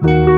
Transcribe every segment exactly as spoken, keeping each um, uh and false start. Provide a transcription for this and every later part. In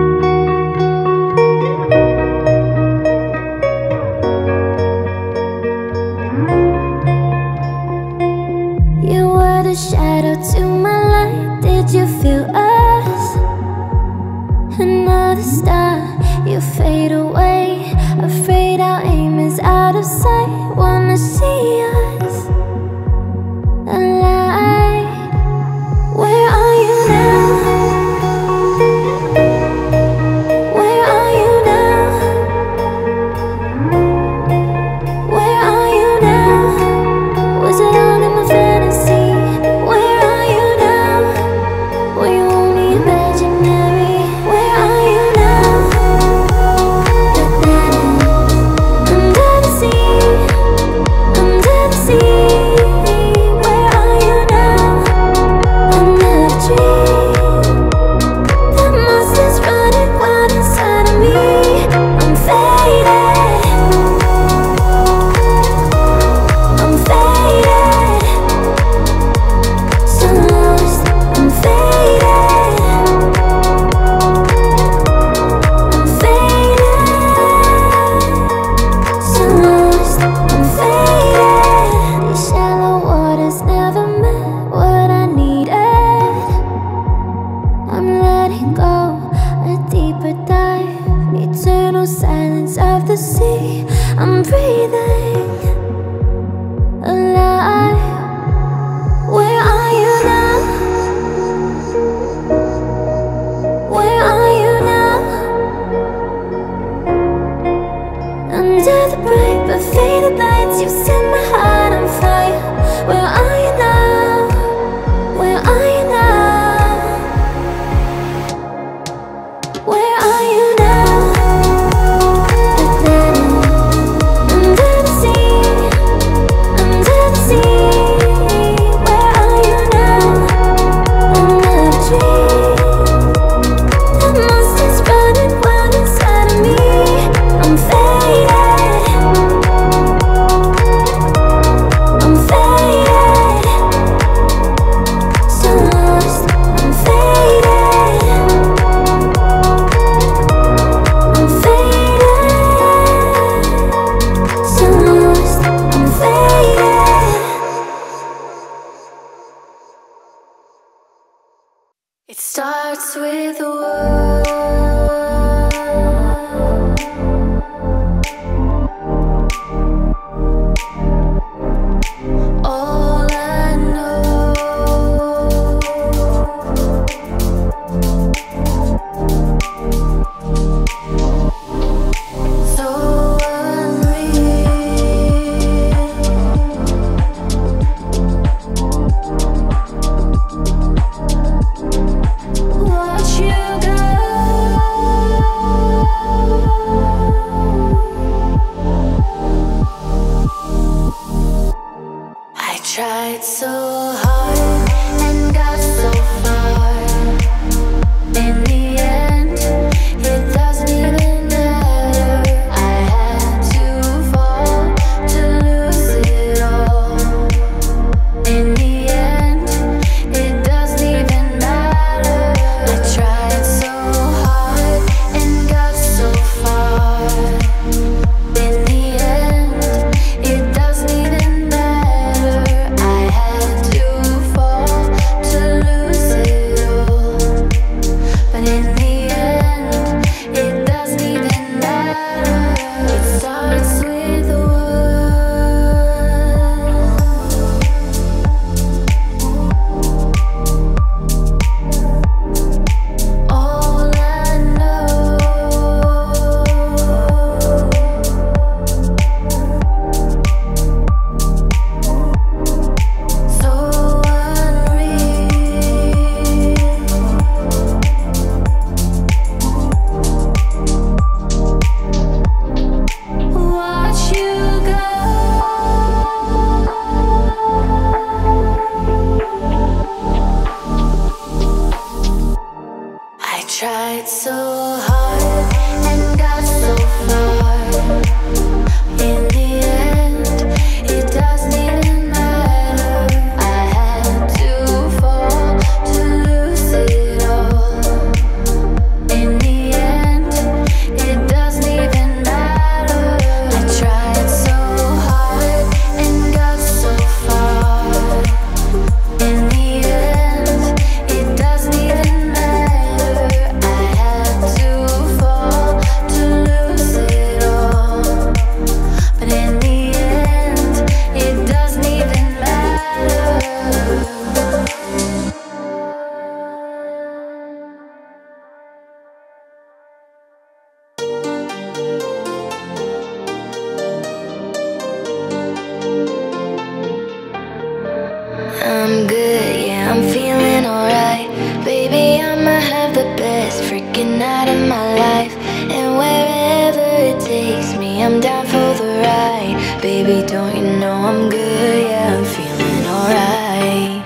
good night of my life, and wherever it takes me, I'm down for the ride. Baby, don't you know I'm good? Yeah, I'm feeling alright.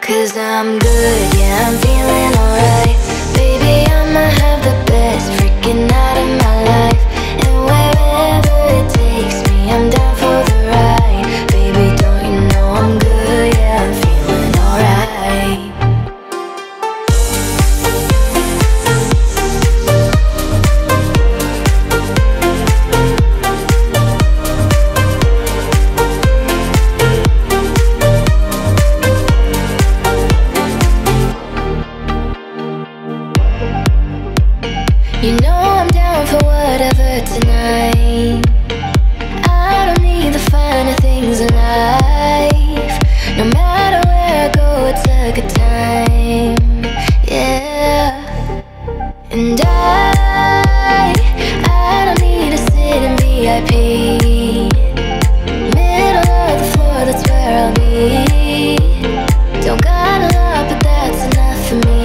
'Cause I'm good, yeah, I'm feeling alright. Baby, I'ma have the best freaking night of my life, and wherever it takes me, I'm down for the ride. Baby, don't you know I'm good? Yeah, I'm feeling alright. You know I'm down for whatever tonight. I don't need the finer things in life. No matter where I go, it's a good time. Yeah. And I, I don't need to sit in V I P. Middle of the floor, that's where I'll be. Don't got a lot, but that's enough for me.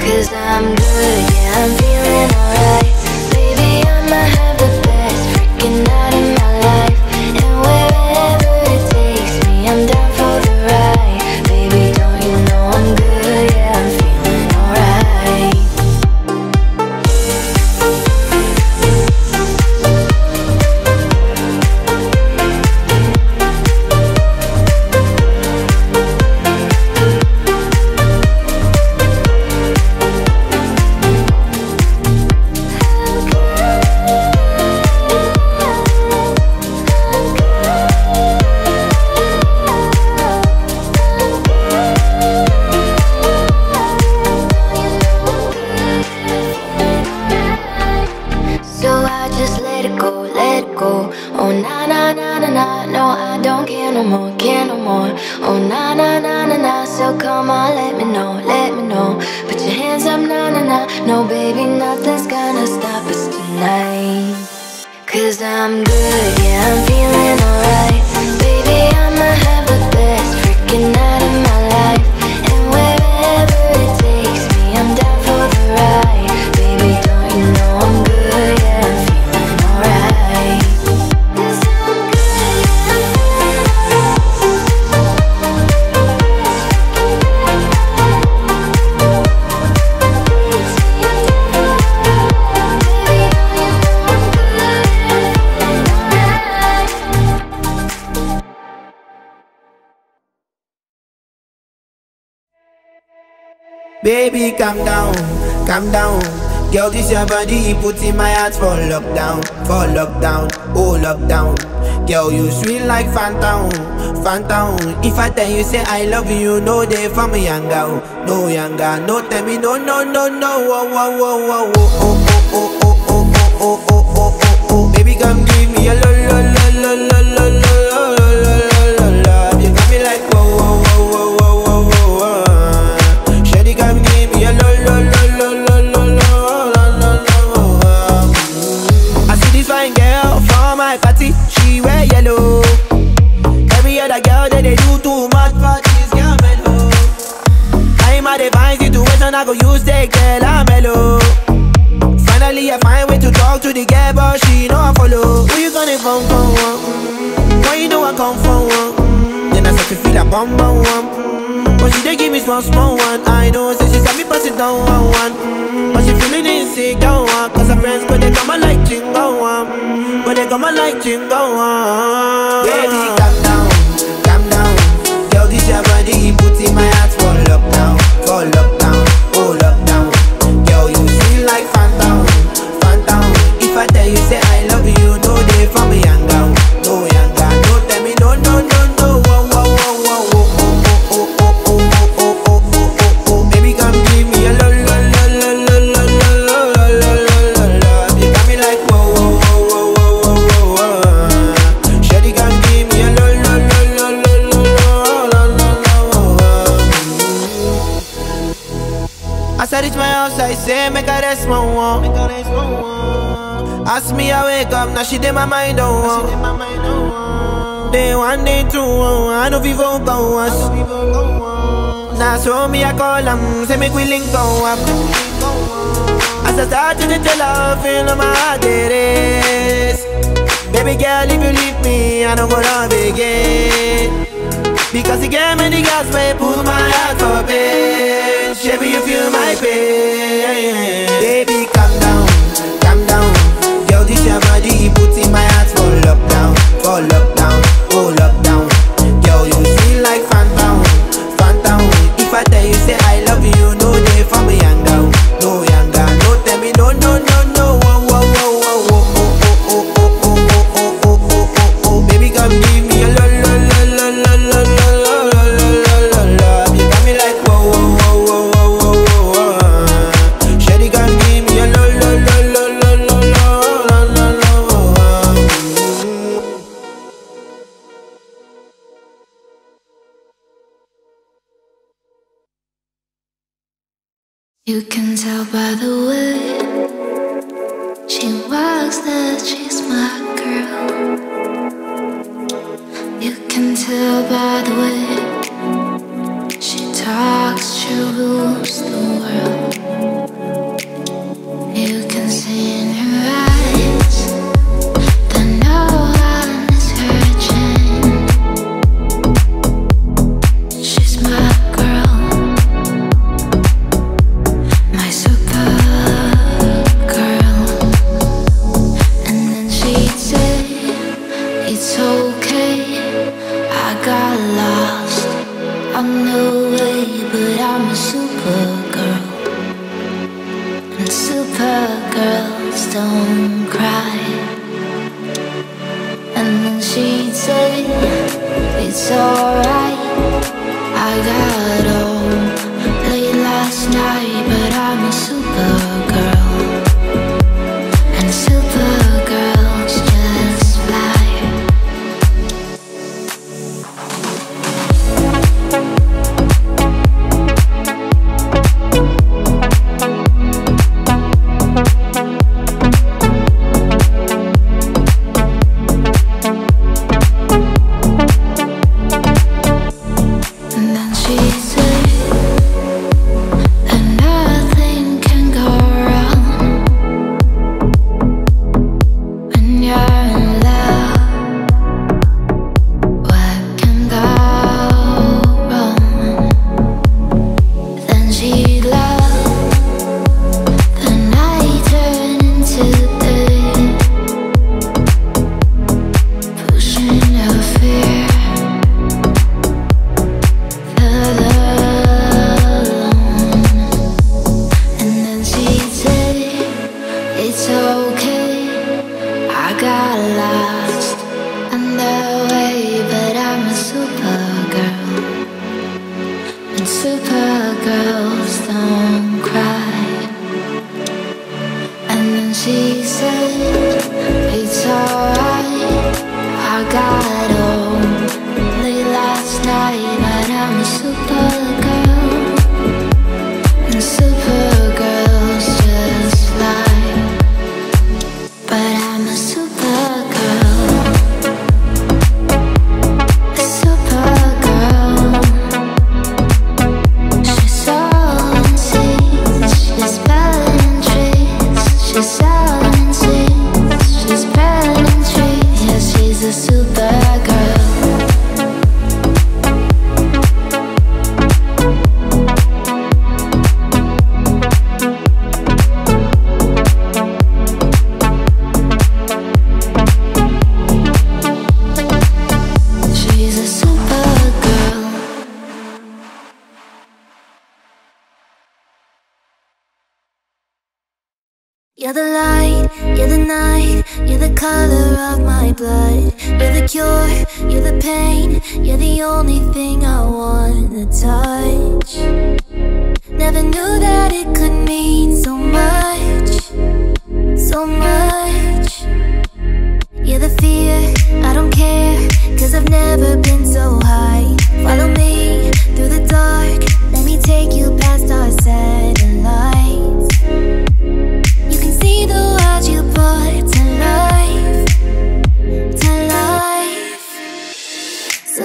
Cause I'm good, yeah, I'm feeling alright. Baby, I'ma have the best freaking night of my life, and wherever it takes me, I'm down for the ride. Baby, don't you know I'm good? Yeah, I'm feeling alright. Baby, calm down, calm down. Girl, this your body, put in my heart for lockdown, for lockdown, oh lockdown. Girl, you sweet like phantom, phantom. If I tell you say I love you, no day for me younger, no younger, no tell me no, no, no, no, oh, oh, oh, oh, oh, oh, oh, oh, oh, oh, oh, oh, oh, oh. Baby, come give me a lo, lo, lo, lo, lo, lo. I go use the girl, I'm mellow. Finally, I find way to talk to the girl, but she know I follow. Who you gonna phone for? Mm-hmm. Why you know I come for one? Mm-hmm. Then I start to feel a bum bum one. Mm-hmm. But she they give me small small one. I know, say she got me passing down one one. Mm-hmm. But she feeling insecure one. 'Cause her friends, but they come out like jingle one. Mm-hmm. But they come out like jingle one. Baby, calm down, calm down. Girl, this your body, put in my heart for lockdown, for lockdown. You say I love you, no day for me younger, no younger, no tell me no, no, no, no, oh, oh, oh, oh, oh, oh, oh, oh, oh, oh, oh, oh. Baby, come give me a lo, lo, lo, lo, lo, lo, lo, lo, lo, lo. You got me like whoa, whoa, whoa, whoa, whoa, whoa. Shawty, come give me a lo, lo, lo, lo, lo, lo, lo. As I reach my house, I say make I rest my one. Ask me I wake up, now she did my mind on oh. Day one, day two, oh, I know people go us. Now so me I call them, say make we link go up. As I start to get your love, feel on my heart it is. Baby girl, if you leave me, I don't go love again. Because you gave me the gas, way pull my heart for pain. Baby, you feel my pain. Baby, calm down, calm down. Girl, this your body, he puts in my heart for lockdown, for lockdown, oh lockdown. Girl, you feel like phantom, phantom. If I tell you say I love you, no day for me and down, no younger, no tell me no, no, no, no. Oh, oh, oh, oh, oh, oh, oh, oh, oh, oh, oh, oh, oh, oh. Baby, come give me your love. You can tell by the way she walks that she's my girl. You can tell by the way she talks, she rules the world. You can see in her eyes. So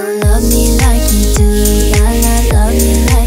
love me like you do, la la, love me like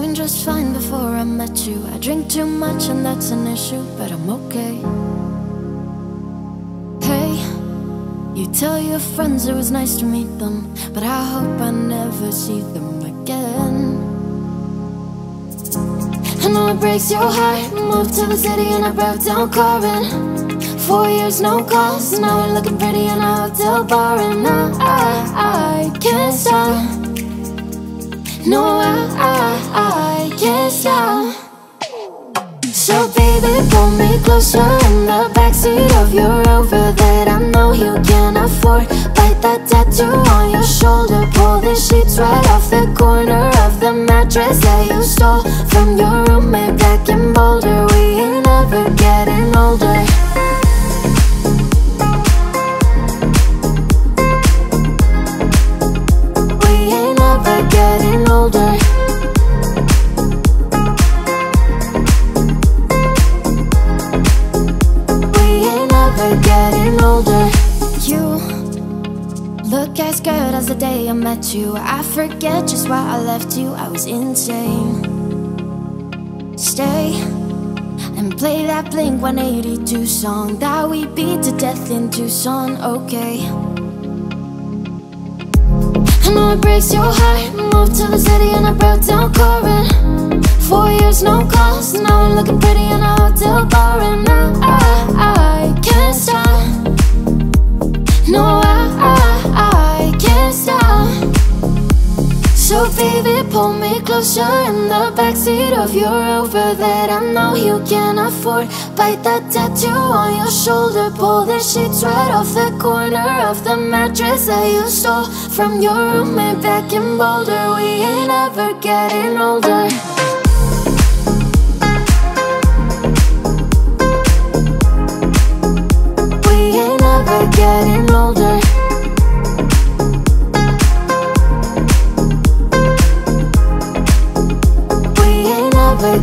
doing just fine before I met you. I drink too much and that's an issue, but I'm okay. Hey, you tell your friends it was nice to meet them, but I hope I never see them again. I know it breaks your heart. Moved to the city and I broke down crying. Four years, no calls, now we're looking pretty in a hotel bar. And I, I, I can't stop. No, I, I, I can't stop. So baby, pull me closer in the backseat of your Rover that I know you can afford. Bite that tattoo on your shoulder, pull the sheets right off the corner of the mattress that you stole from your roommate back in Boulder. We ain't ever getting older. Older. We ain't ever getting older. You look as good as the day I met you. I forget just why I left you, I was insane. Stay and play that Blink one eighty-two song that we beat to death in Tucson, okay. I know it breaks your heart. Moved to the city and I broke down crying. Four years, no calls, now we're looking pretty in a hotel bar. And I, I, I can't stop. No, I, I, I can't stop. So baby, pull me closer in the backseat of your Rover that I know you can afford. Bite that tattoo on your shoulder, pull the sheets right off the corner of the mattress that you stole from your roommate back in Boulder. We ain't ever getting older. We ain't ever getting older.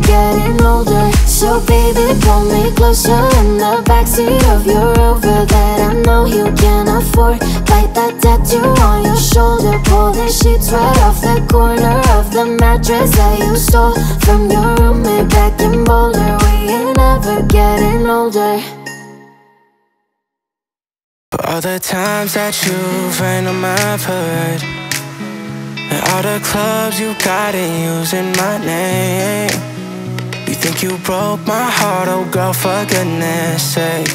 Getting older. So baby, pull me closer in the backseat of your Rover that I know you can afford. Bite that tattoo on your shoulder, pull the sheets right off the corner of the mattress that you stole from your roommate back in Boulder. We ain't ever getting older. For all the times that you've rained on my parade, and all the clubs you got in using my name. You think you broke my heart, oh girl, for goodness sake.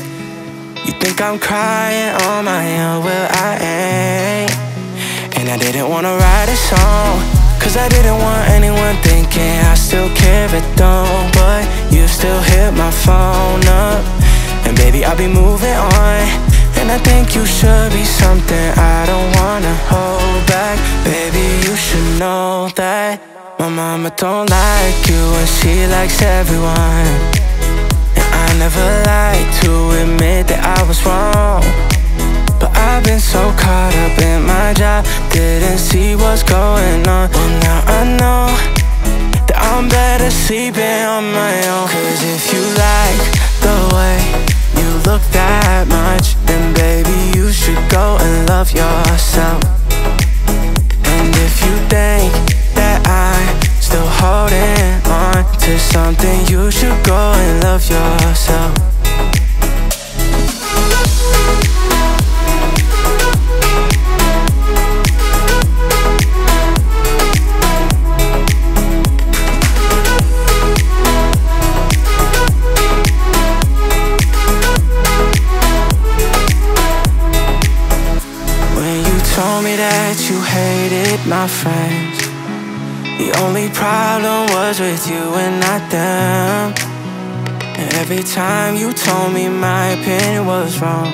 You think I'm crying on my own, well I ain't. And I didn't wanna write a song, cause I didn't want anyone thinking I still care if it don't. But you still hit my phone up, and baby I'll be moving on. And I think you should be something I don't wanna hold back. Baby, you should know that my mama don't like you and she likes everyone. And I never like to admit that I was wrong, but I've been so caught up in my job, didn't see what's going on. But now I know that I'm better sleeping on my own. Cause if you like the way you look that much, then baby you should go and love yourself. And if you think I'm still holding on to something, you should go and love yourself. When you told me that you hated my friends, the only problem was with you and not them. And every time you told me my opinion was wrong,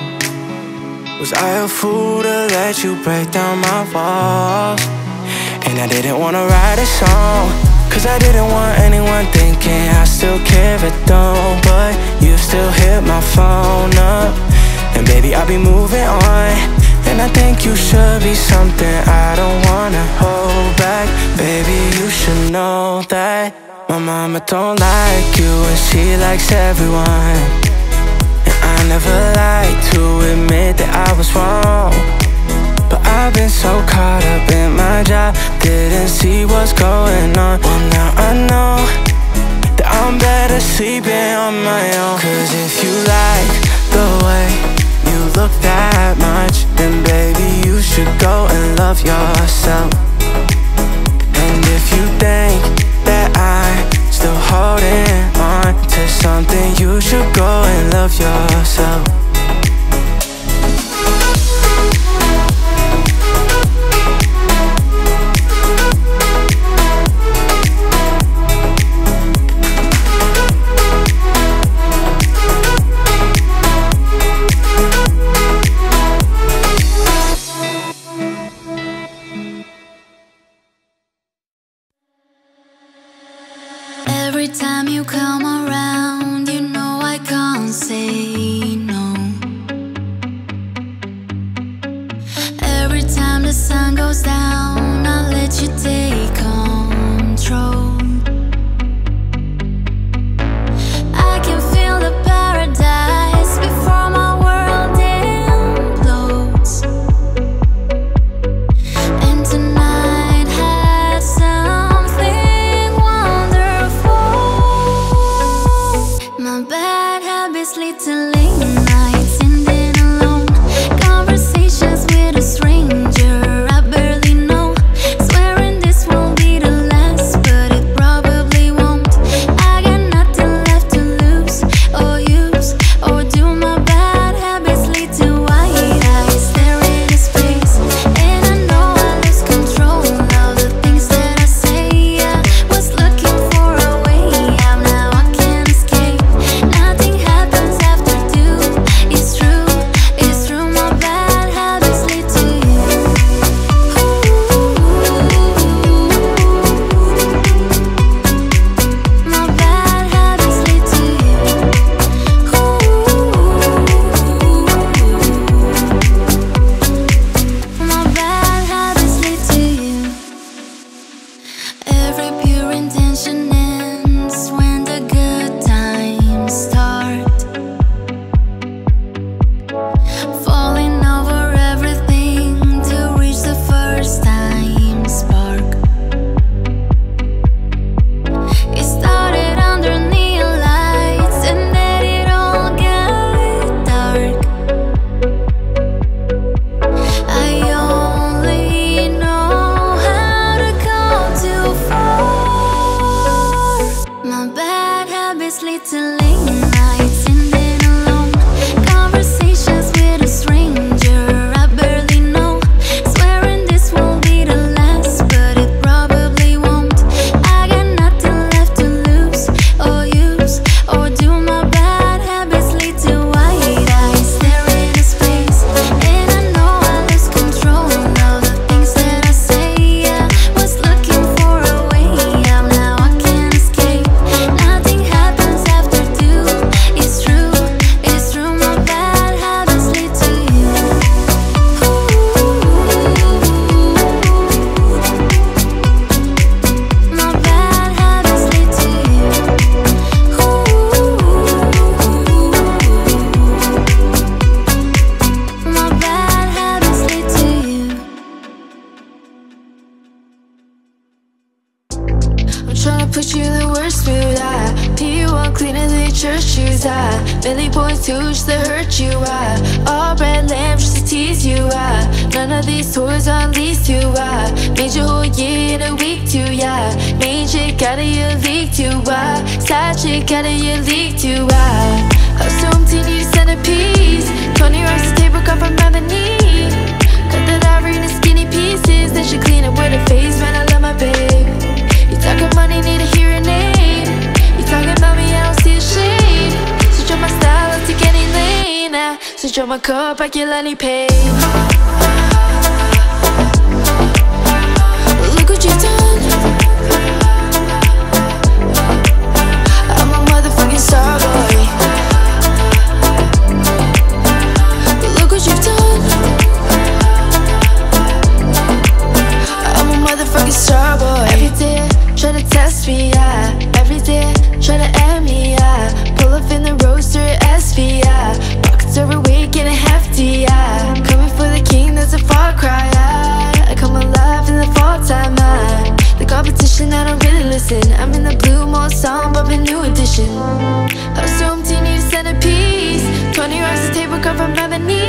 was I a fool to let you break down my walls? And I didn't wanna write a song, cause I didn't want anyone thinking I still care if it don't. But you still hit my phone up, and baby I'll be moving on. And I think you should be something I don't wanna hold back. Baby, you should know that my mama don't like you and she likes everyone. And I never like to admit that I was wrong, but I I've been so caught up in my job, didn't see what's going on. Well, now I know that I'm better sleeping on my own. Cause if you like the way you look that much, then baby you should go and love yourself. And if you think that I'm still holding on to something, you should go and love yourself. Every time you come around, you know I can't say no. Every time the sun goes down, I'll let you take control. I can feel the paradise before my world implodes. And tonight had some bad habits lead to late nights, ending alone. Conversations with a stranger I barely know. Swearing this won't be the last, but it probably won't. I got nothing left to lose or use. Or do my bad habits lead to wide eyes staring into space? And I know I lose control of the things that I say. I was looking for a way out, now I can't escape. two more songs, bumping new edition. Assumed you need a centerpiece. Twenty rocks a table cut from ebony.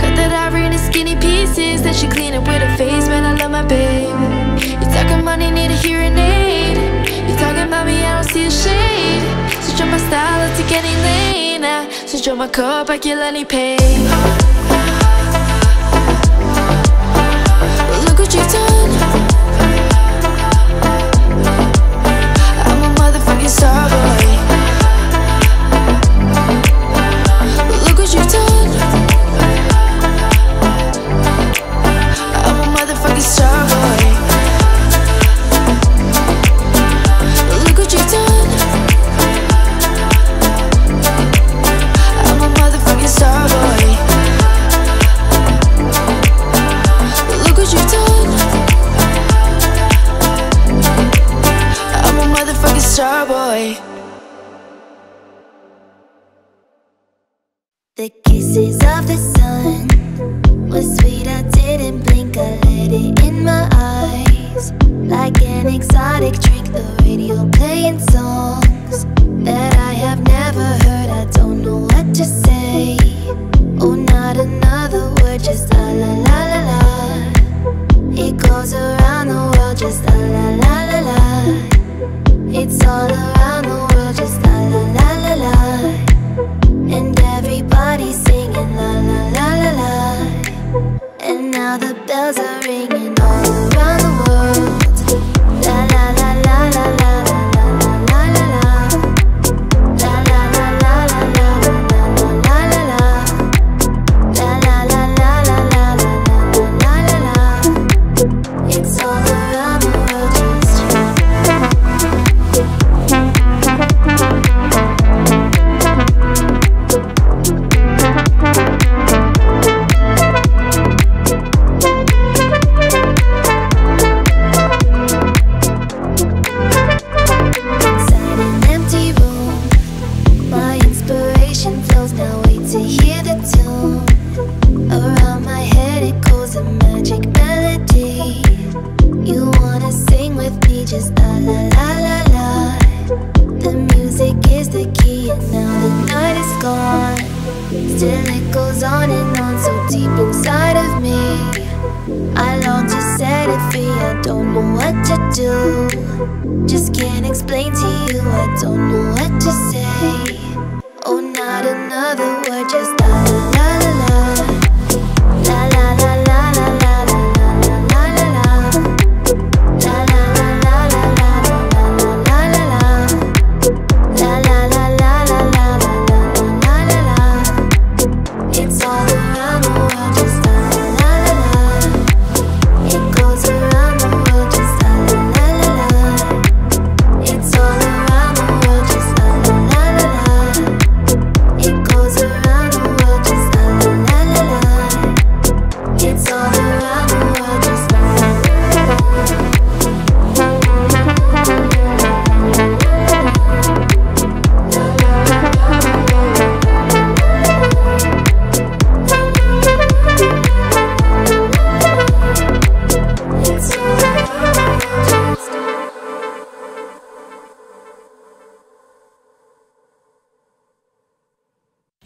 Cut that ivory into skinny pieces, then she clean it with her face. Man, I love my baby. You talking money, need a hearing aid. You talking about me, I don't see a shade. Switch up my style, let's take any lane. I switch up my cup, I can let me pay. Well, look what you've done. The kisses of the sun were sweet, I didn't blink. I let it in my eyes like an exotic drink. The radio playing songs that I have never heard. I don't know what to say. Oh, not another word, just la la la la la. It goes around the world, just la la la la la. It's all around the world, just la la la la la. And everybody's singing la la la la la. And now the bells are ringing all around the world. La la la la la la la la la la la. La la la la la la la la la la. La la la la la la la la la. It's all around the world, just.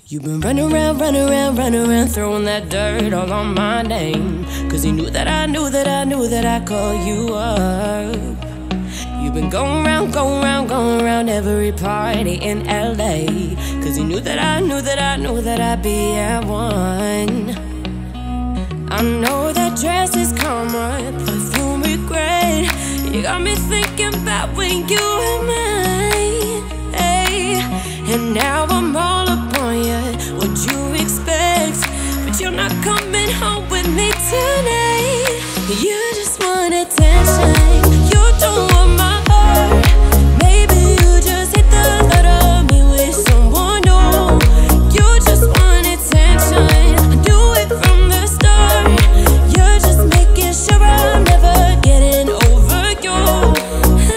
You've been running around, running around, running around, throwing that dirt all on my name. Cause you knew that I knew that I knew that I called you up. You've been going around, going around, going around every party in L A. Cause you knew that I knew that I knew that I'd be at one. I know that dress is common, perfume regret. You got me thinking about when you and I, hey. And now I'm all up. What you expect, but you're not coming home with me tonight. You just want attention, you don't want my heart. Maybe you just hit the thought of me with someone new. You just want attention, I do it from the start. You're just making sure I'm never getting over you. Ah.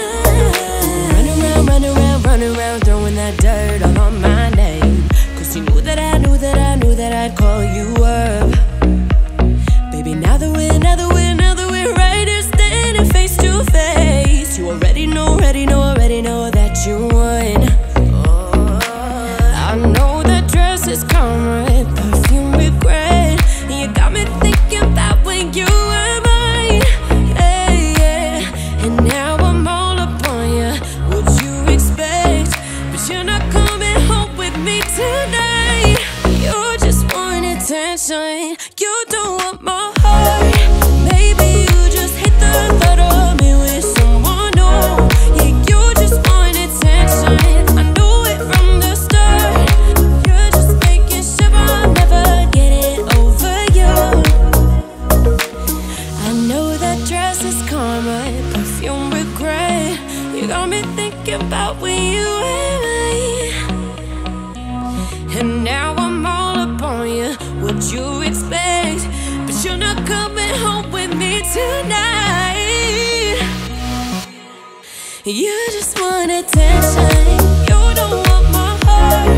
you and I, and now I'm all up on you. What'd you expect? But you're not coming home with me tonight. You just want attention. You don't want my heart.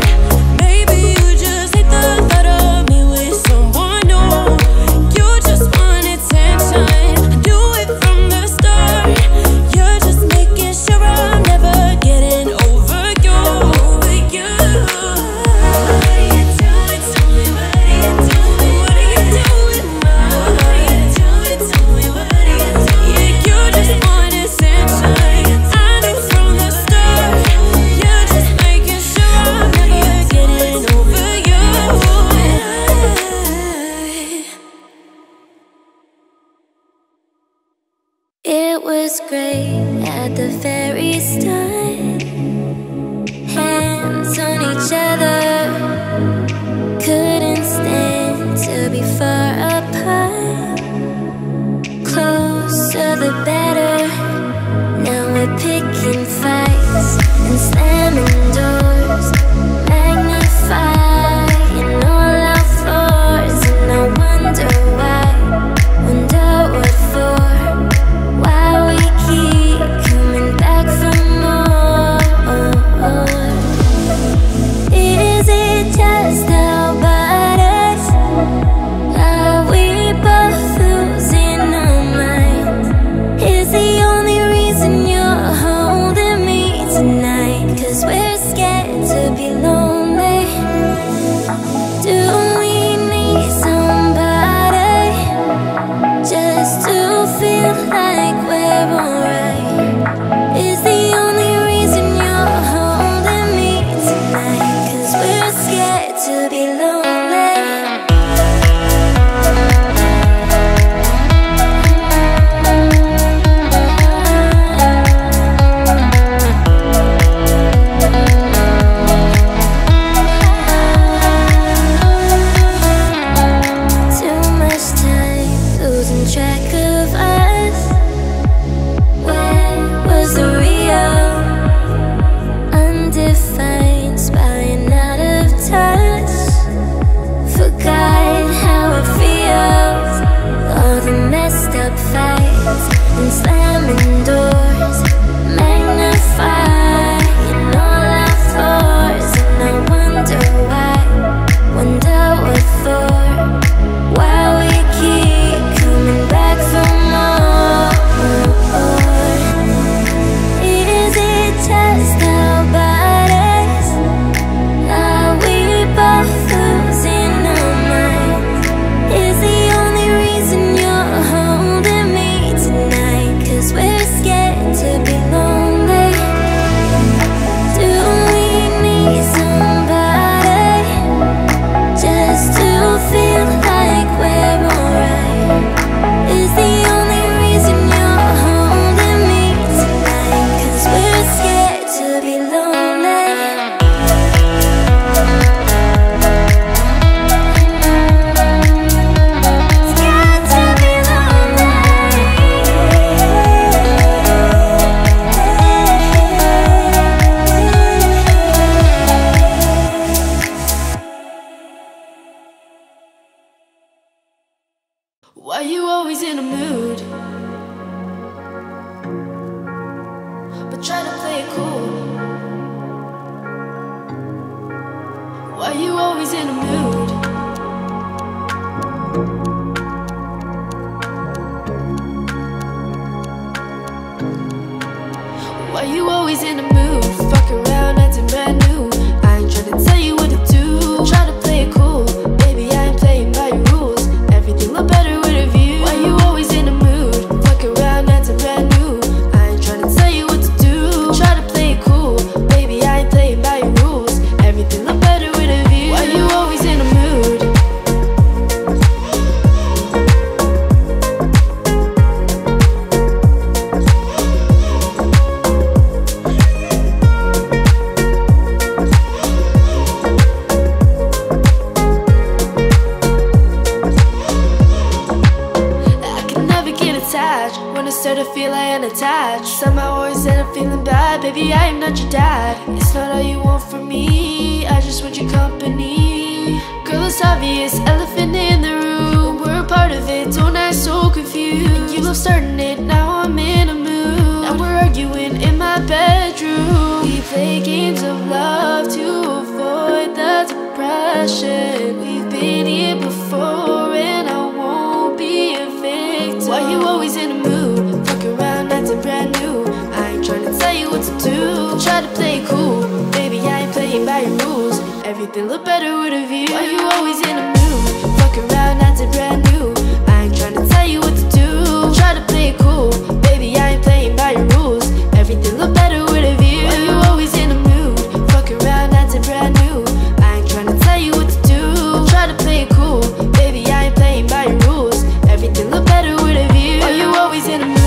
Somehow always end up feeling bad. Baby, I am not your dad. inside. It's not all you want from me, I just want your company. Girl, it's obvious, elephant in the room, we're a part of it, don't act so confused. And you love starting it, now I'm in a mood, now we're arguing in my bedroom. We play games of love to avoid the depression. We've been here before and I won't be a victim. Why you always in a mood? Fuck around, that's a brand new. I ain't trying to tell you what to do, try to play it cool, baby, I ain't playing by your rules. Everything look better with a view. Why you always in a mood? Fuck around, that's a brand new. I ain't trying to tell you what to do, try to play it cool, baby, I ain't playing by your rules. Everything look better with a view. Why you always in a mood? Fuck around, that's a brand new. I ain't trying to tell you what to do, try to play it cool, baby, I ain't playing by your rules. Everything look better with a view. Why you always in a mood?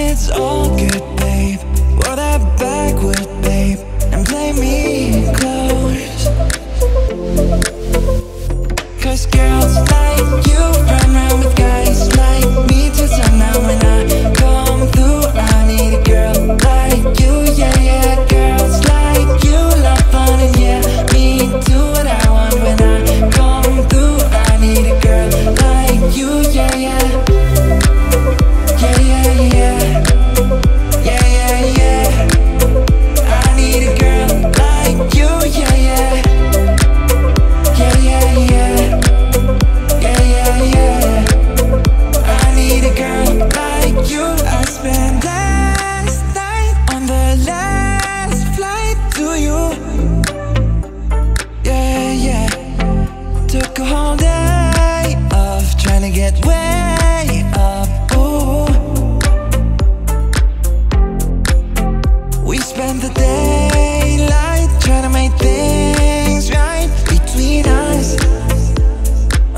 It's all good, babe. What a backward, babe. spend the daylight trying to make things right between us.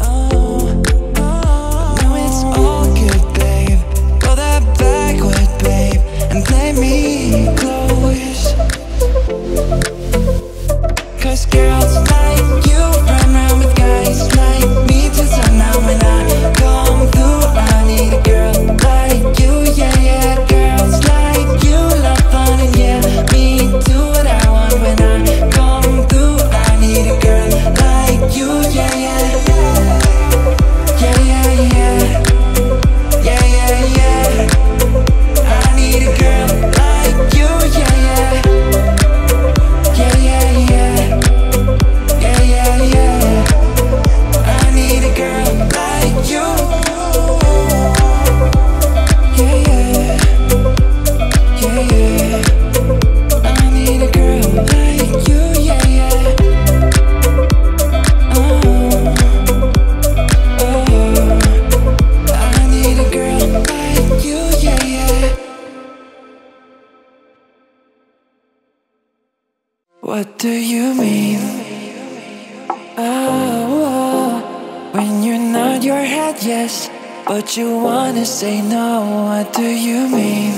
Oh, oh, but now it's all good, babe. Go that backward, babe, and play me close. Cause girls like you run around with guys like me till somehow when I come through. I need a girl like you, yeah, yeah. Girls like you love fun and yeah, me do what I want when I come through. I need a girl like you, yeah, yeah, yeah, yeah, yeah, yeah. What do you mean? Oh, oh, when you nod your head yes, but you wanna say no. What do you mean?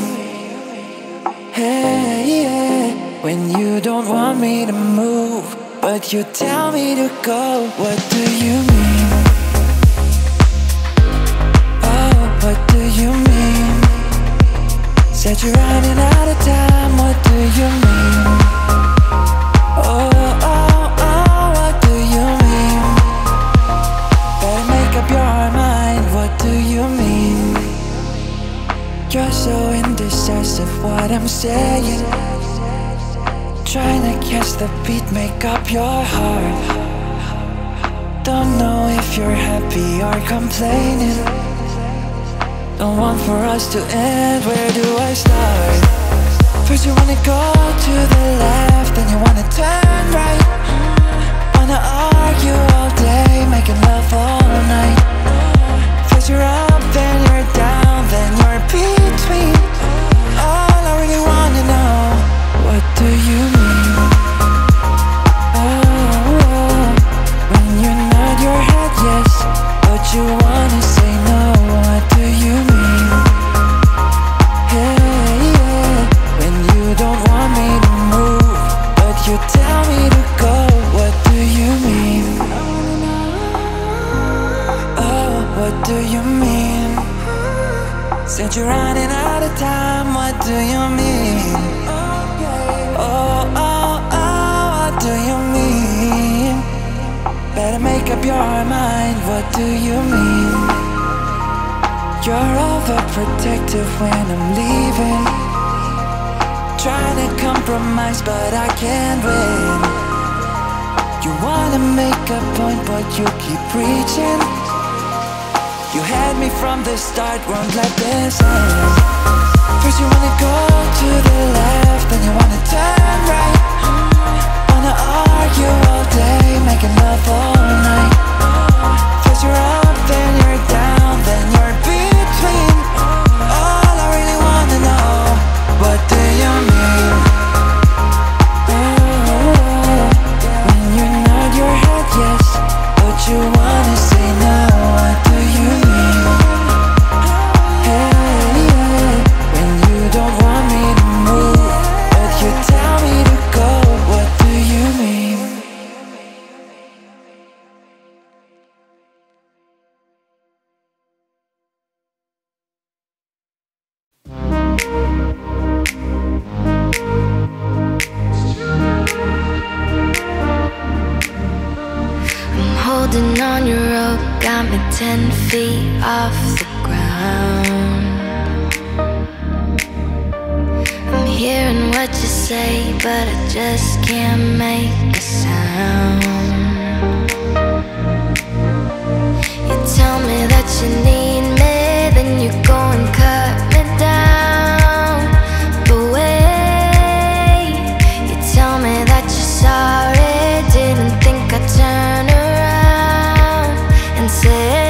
Hey, yeah. When you don't want me to move, but you tell me to go. What do you mean? Oh, what do you mean? Said you're running out of time. What do you mean? Oh, oh, oh, what do you mean? Better make up your mind, what do you mean? You're so indecisive, what I'm saying. Trying to catch the beat, make up your heart. Don't know if you're happy or complaining. Don't want for us to end, where do I start? First you wanna go to the left, then you wanna turn right. Wanna argue all day, making love all night. First you're up, then you're down, then you're between. All I really wanna know, what do you mean? Oh, oh. When you nod your head yes, but you wanna say no. What do you mean? Don't want me to move, but you tell me to go. What do you mean? Oh, what do you mean? Said you're running out of time. What do you mean? Oh, oh, oh, what do you mean? Better make up your mind. What do you mean? You're overprotective when I'm leaving. Trying to compromise, but I can't win. You wanna make a point, but you keep preaching. You had me from the start, won't let this end. First you wanna go to the left, then you wanna turn right. Wanna argue all day, making love all night. First you're up, then you're down, then you're between. All I really wanna know, what do you mean? Oh, when you nod your head yes, but you wanna say no. What do you mean? Hey, yeah. When you don't want me to move, but you tell me to go. What do you mean? On your rope, got me ten feet off the ground. I'm hearing what you say, but I just can't make a sound. You tell me that you need me, then you go and cut me down. But wait, you tell me that you're sorry, didn't think I'd turn around. Say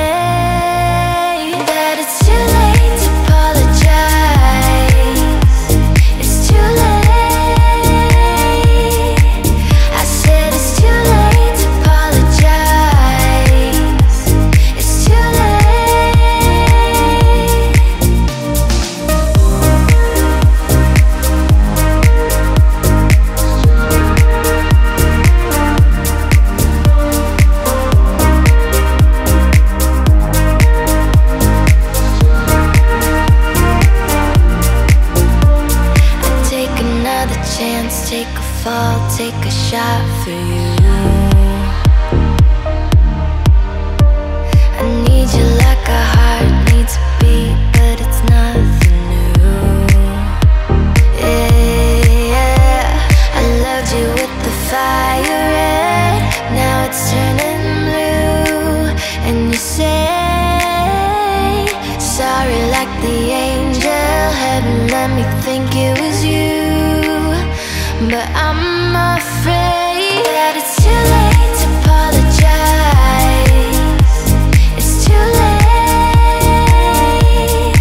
that it's too late to apologize. It's too late. take a fall, take a shot for you. I need you like a heart needs a beat, but it's nothing new. Yeah, yeah. I loved you with the fire red, now it's turning blue. And you say sorry like the angel hadn't let me think it was you. But I'm afraid that it's too late to apologize. It's too late.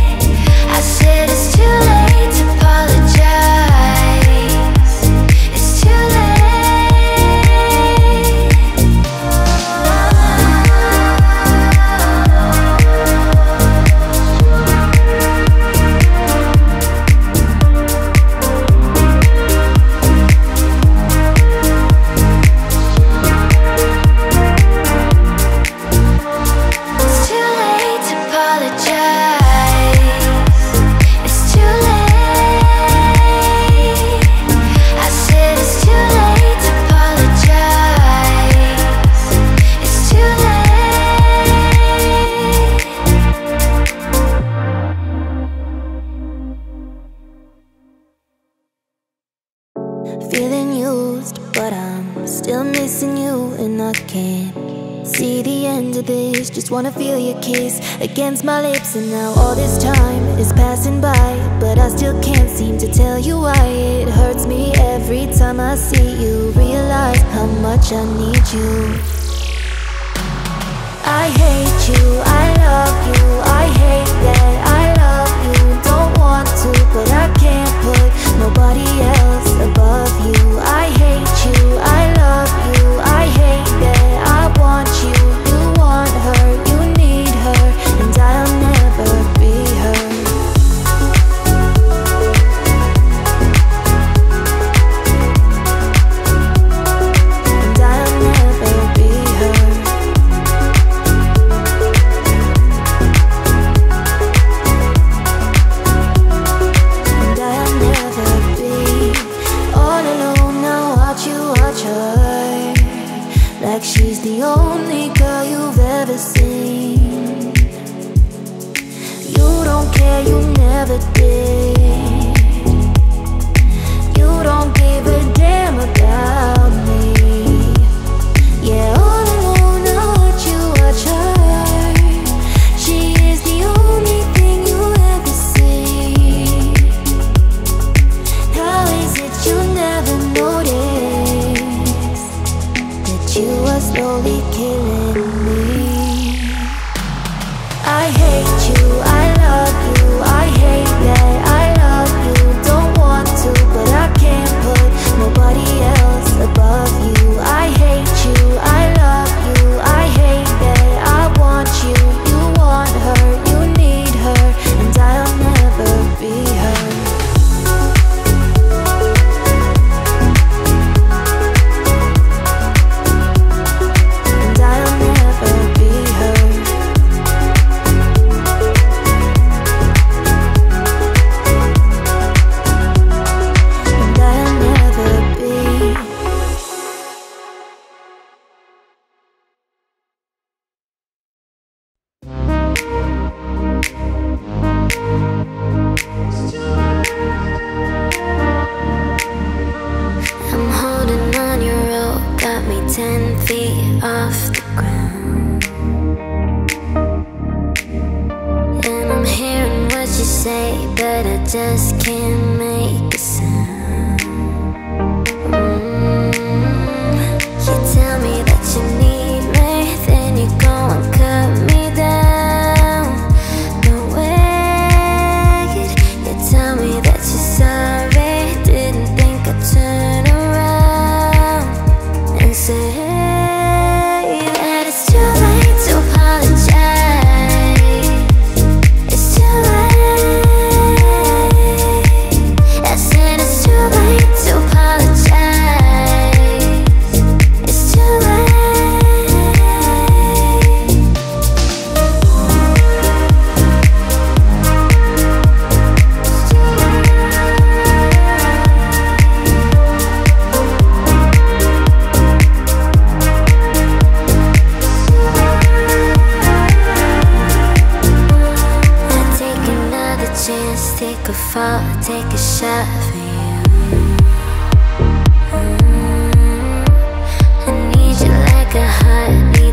I said it's too late to apologize. It's too wanna feel your kiss against my lips. And now all this time is passing by, but I still can't seem to tell you why. It hurts me every time I see you, realize how much I need you. I hate you, I love you, I hate that I love you. Don't want to, but I can't put nobody else above you. I hate you, I love you, I hate that I want you. You want her, you need her, and I'll never be her. And I'll never be her. And I'll never be all alone now. Watch you, watch her, like she's the only girl you've ever seen. You don't care, you never did. You don't give a damn about me. Yeah, all alone I watch you, watch her. She is the only thing you ever see. How is it you never noticed that you are slowly killing me? I hate you, I love you, I hate that I love you. Don't want to, but I can't put nobody else above you. I hate you, I love you, I hate that I want you. You want her, you need her, and I'll never be her.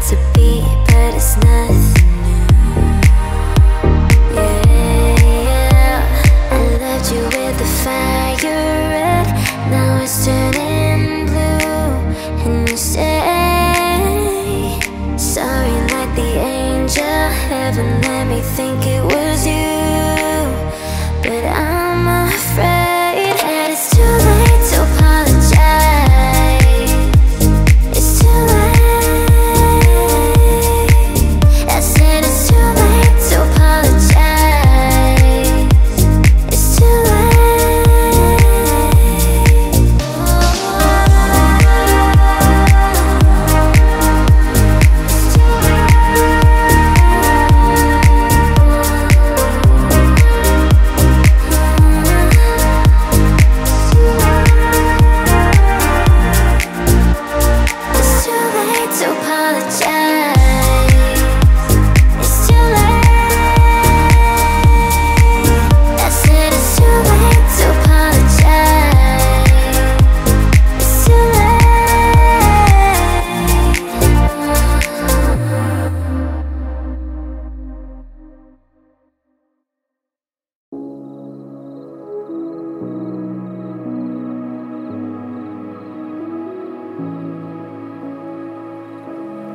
to be, but it's nothing. Heaven let me think it was you, but I'm afraid that it's too late to apologize. It's too late. I said it's too late to apologize. It's too late. It's too late.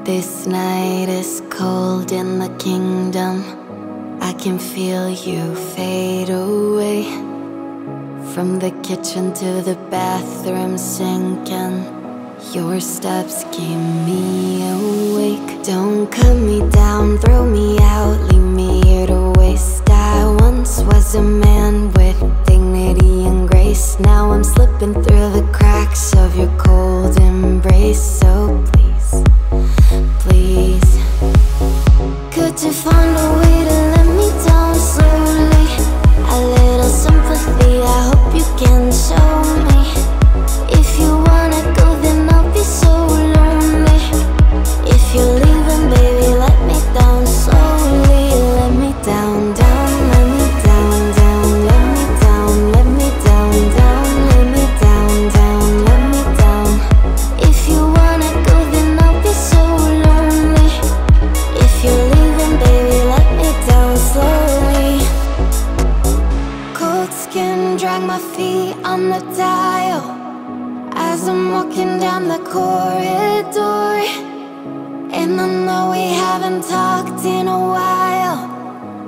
This night is cold in the kingdom. I can feel you fade away. From the kitchen to the bathroom sinking, your steps keep me awake. Don't cut me down, throw me out, leave me here to waste. I once was a man with dignity and grace. Now I'm slipping through the cracks of your cold embrace. So please, please, could you find a way to let me down slowly? A little sympathy, I hope you can show me. If you wanna go, then I'll be so lonely. If you're leaving, baby, let me down slowly. Let me down, down, let me down, down. Let me down, let me down, down. Let me down, down, let me down. If you wanna go, then I'll be so lonely. If you're leaving, baby, let me down slowly. Cold skin, drag my feet on the dial as I'm walking down the corridor. And I know we haven't talked in a while,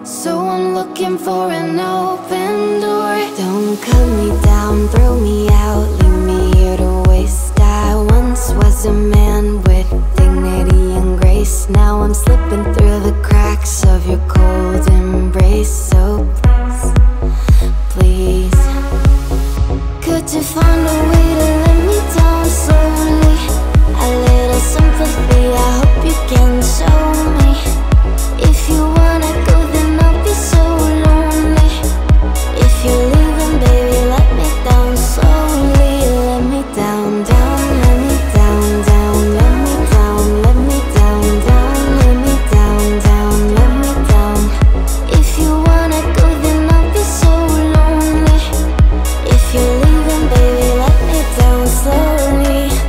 so I'm looking for an open door. Don't cut me down, throw me out, leave me here to waste. I once was a man with dignity and grace. Now I'm slipping through the cracks of your cold embrace. So please, please, could you find a way to let me down slowly? A little sympathy, I hope you can show me. If you wanna go, then I'll be so lonely. If you're leaving, baby, let me down slowly. Let me down, down, let me down, down. Let me down, let me down, down. Let me down, down, let me down. If you wanna go, then I'll be so lonely. If you're leaving, baby, let me down slowly.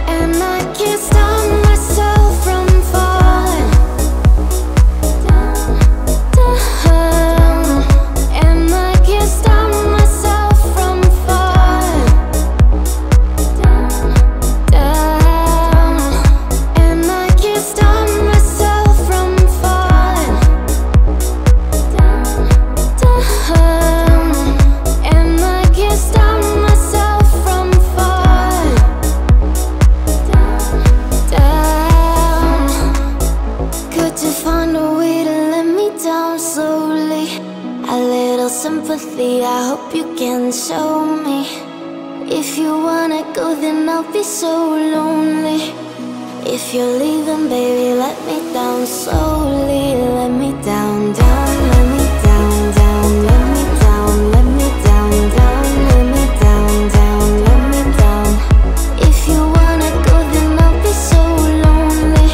And I can't stop myself from falling down, down. And I can't stop myself from falling down, down. And I can't stop myself from falling down, down. And I can't stop myself from falling down, down. Could you find a way to let me down slowly? A little sympathy, I hope you can show me. If you wanna go, then I'll be so lonely. If you're leaving, baby, let me down slowly. Let me down, down, let me down, down. Let me down, let me down, down. Let me down, down, let me down. If you wanna go, then I'll be so lonely.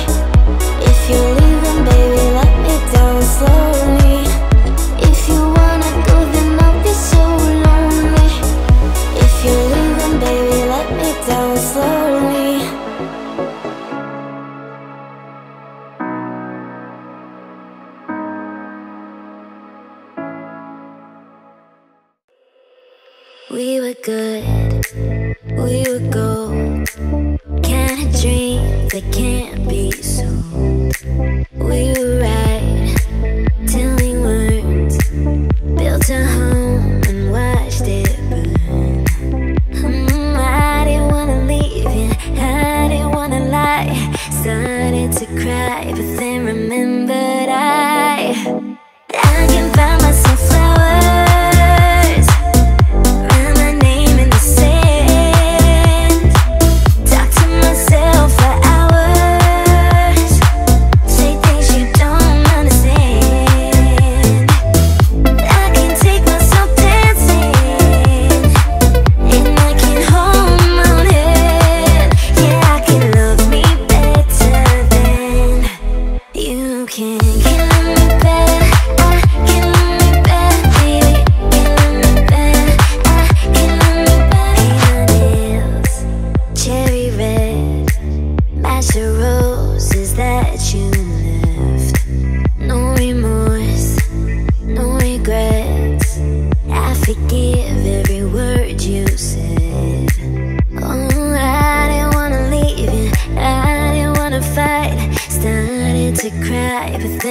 If you're leaving, baby, let me down slowly. If you wanna go, then I'll be so lonely. If you're leaving, baby, let me down slowly. can't be so. We were right till we weren't. Built a home and watched it burn. Mm, I didn't wanna leave you, I didn't wanna lie. Started to cry, but then remembered I I can find myself flowers. To cry, but